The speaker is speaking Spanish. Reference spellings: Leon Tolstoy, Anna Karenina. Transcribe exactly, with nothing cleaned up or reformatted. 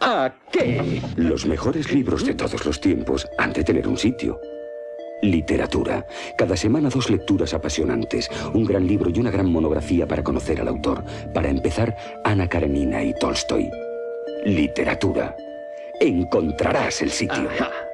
¿A qué? Los mejores libros de todos los tiempos han de tener un sitio. Literatura. Cada semana dos lecturas apasionantes, un gran libro y una gran monografía para conocer al autor. Para empezar, Anna Karenina y Tolstoy. Literatura. Encontrarás el sitio. Ajá.